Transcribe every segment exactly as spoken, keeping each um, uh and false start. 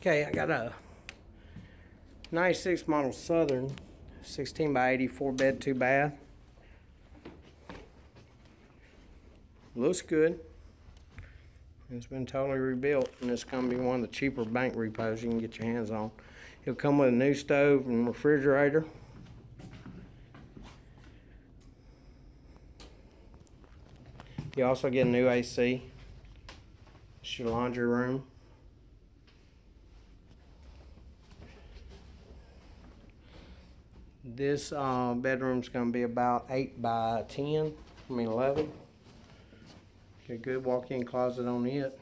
Okay, I got a ninety-six model Southern, sixteen by eighty, four bed, two bath. Looks good. It's been totally rebuilt, and it's going to be one of the cheaper bank repos you can get your hands on. It'll come with a new stove and refrigerator. You also get a new A C. It's your laundry room. This uh, bedroom's going to be about eight by ten, I mean eleven. A good walk-in closet on it.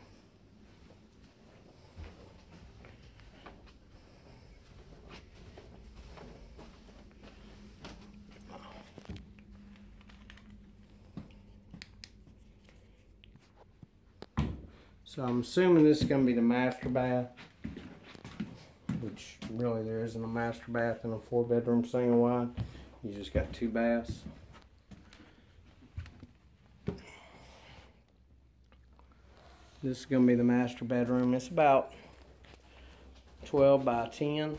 So I'm assuming this is going to be the master bath, which really there isn't a master bath in a four-bedroom single wide. You just got two baths. This is going to be the master bedroom. It's about twelve by ten.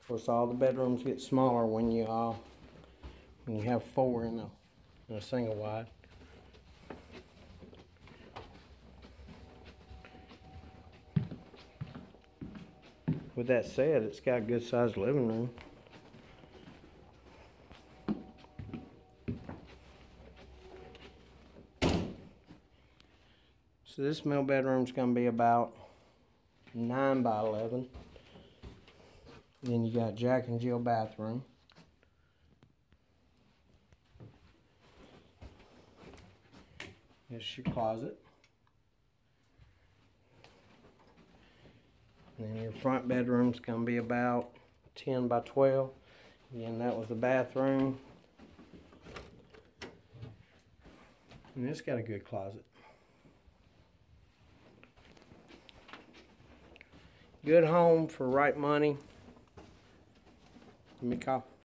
Of course, all the bedrooms get smaller when you uh, when you have four in a, in a single wide. With that said, it's got a good sized living room. So this middle bedroom is going to be about nine by eleven. Then you got Jack and Jill bathroom. There's your closet. And then your front bedroom is going to be about ten by twelve. Again, that was the bathroom. And it's got a good closet. Good home for right money. Give me a call.